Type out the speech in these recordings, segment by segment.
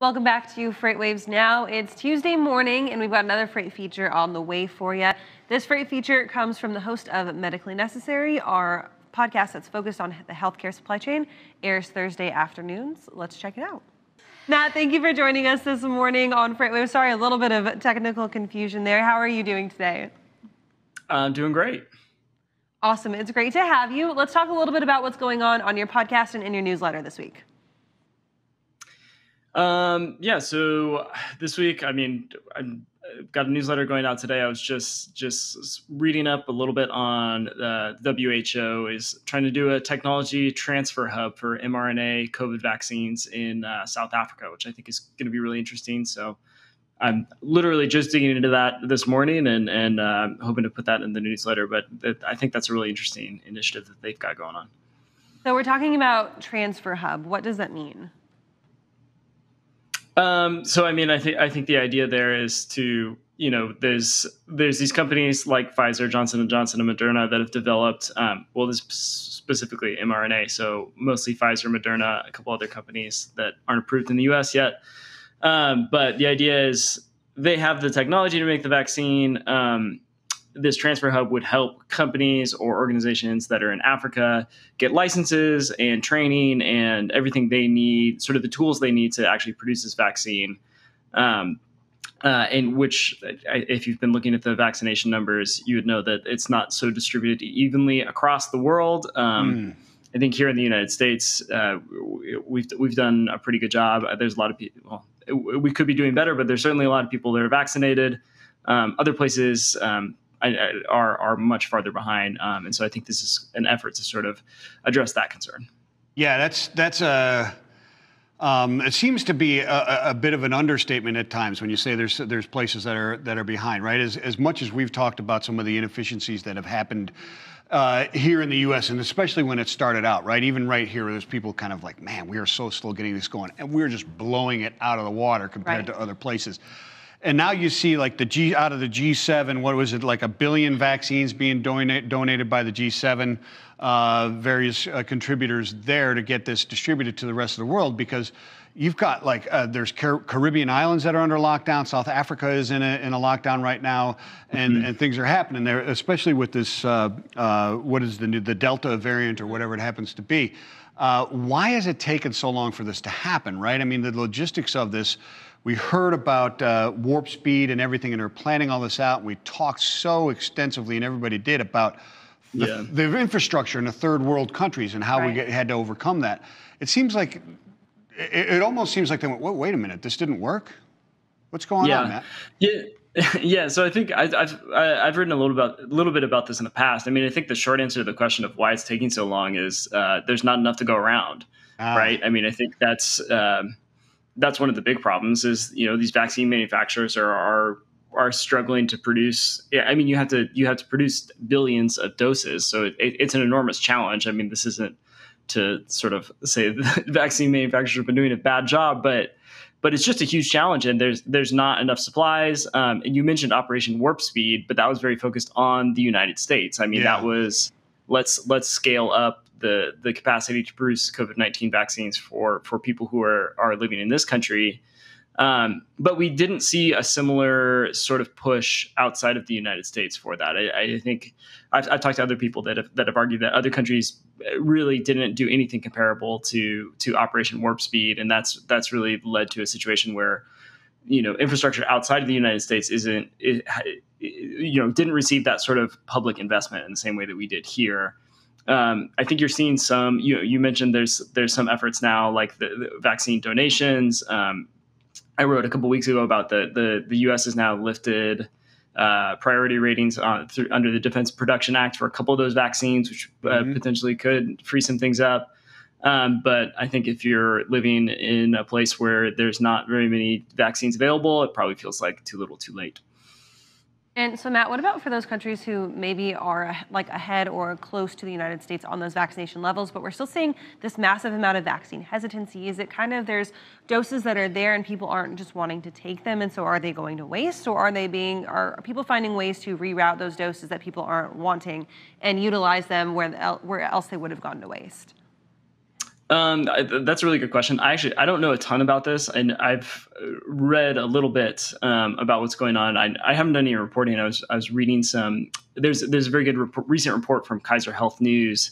Welcome back to Freight Waves Now. It's Tuesday morning, and we've got another freight feature on the way for you. This freight feature comes from the host of Medically Necessary, our podcast that's focused on the healthcare supply chain. Airs Thursday afternoons. Let's check it out. Matt, thank you for joining us this morning on Freight Waves. Sorry, a little bit of technical confusion there. How are you doing today? I'm doing great. Awesome. It's great to have you. Let's talk a little bit about what's going on your podcast and in your newsletter this week. So this week, I've got a newsletter going out today. I was just reading up a little bit on WHO is trying to do a technology transfer hub for mRNA COVID vaccines in South Africa, which I think is going to be really interesting. So I'm literally just digging into that this morning and hoping to put that in the newsletter. But I think that's a really interesting initiative that they've got going on. So we're talking about transfer hub. What does that mean? I think the idea there is to, there's these companies like Pfizer, Johnson and Johnson, and Moderna that have developed, this specifically mRNA. So mostly Pfizer, Moderna, a couple other companies that aren't approved in the U.S. yet. But the idea is they have the technology to make the vaccine. This transfer hub would help companies or organizations that are in Africa get licenses and training and everything they need, sort of the tools they need to actually produce this vaccine. If you've been looking at the vaccination numbers, you would know that it's not so distributed evenly across the world. I think here in the United States, we've done a pretty good job. There's a lot of people, we could be doing better, but there's certainly a lot of people that are vaccinated. Other places, are much farther behind. And so I think this is an effort to sort of address that concern. Yeah, it seems to be a bit of an understatement at times when you say there's places that are behind, right? As much as we've talked about some of the inefficiencies that have happened here in the U.S., and especially when it started out, right? Even right here, there's people kind of like, man, we are so slow getting this going. And we're just blowing it out of the water compared to other places. And now you see like out of the G7, what was it, like 1 billion vaccines being donated by the G7, various contributors there to get this distributed to the rest of the world, because you've got like there's Caribbean islands that are under lockdown. South Africa is in a lockdown right now, and things are happening there, especially with this what is the Delta variant or whatever it happens to be. Why has it taken so long for this to happen, right? I mean, the logistics of this. We heard about Warp Speed and everything, and they're planning all this out. And we talked so extensively, and everybody did, about the infrastructure in the third world countries and how we had to overcome that. It seems like it almost seems like they went, wait a minute, this didn't work? What's going on, Matt? Yeah. So I think I've written a little bit about this in the past. I mean, I think the short answer to the question of why it's taking so long is there's not enough to go around, right? I mean, I think that's one of the big problems is, these vaccine manufacturers are struggling to produce. Yeah, I mean, you have to produce billions of doses. So it's an enormous challenge. I mean, this isn't to sort of say that vaccine manufacturers have been doing a bad job, but it's just a huge challenge. And there's not enough supplies. And you mentioned Operation Warp Speed, but that was very focused on the United States. I mean, that was let's scale up the capacity to produce COVID-19 vaccines for people who are living in this country. But we didn't see a similar sort of push outside of the United States for that. I think I've talked to other people that have argued that other countries really didn't do anything comparable to Operation Warp Speed. And that's really led to a situation where, infrastructure outside of the United States didn't receive that sort of public investment in the same way that we did here. I think you're seeing some, you mentioned there's some efforts now like the vaccine donations. I wrote a couple weeks ago about the U.S. has now lifted priority ratings under the Defense Production Act for a couple of those vaccines, which potentially could free some things up. But I think if you're living in a place where there's not very many vaccines available, it probably feels like too little too late. And so, Matt, what about for those countries who maybe are like ahead or close to the United States on those vaccination levels, but we're still seeing this massive amount of vaccine hesitancy? Is it kind of there's doses that are there and people aren't just wanting to take them, and so are they going to waste, or are people finding ways to reroute those doses that people aren't wanting and utilize them where else they would have gone to waste? That's a really good question. I don't know a ton about this, and I've read a little bit about what's going on. I haven't done any reporting. I was reading some. There's a very good recent report from Kaiser Health News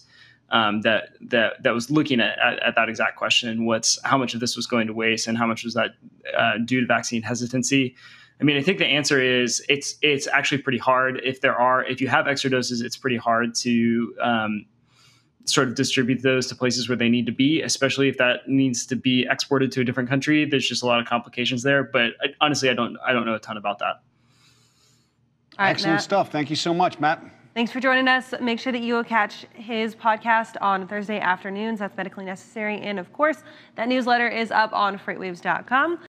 that was looking at that exact question: how much of this was going to waste, and how much was that due to vaccine hesitancy? I mean, I think the answer is it's actually pretty hard. If you have extra doses, it's pretty hard to sort of distribute those to places where they need to be, especially if that needs to be exported to a different country. There's just a lot of complications there, but honestly, I don't know a ton about that. Right, excellent Matt. Stuff. Thank you so much, Matt. Thanks for joining us. Make sure that you will catch his podcast on Thursday afternoons. That's Medically Necessary. And of course, that newsletter is up on freightwaves.com.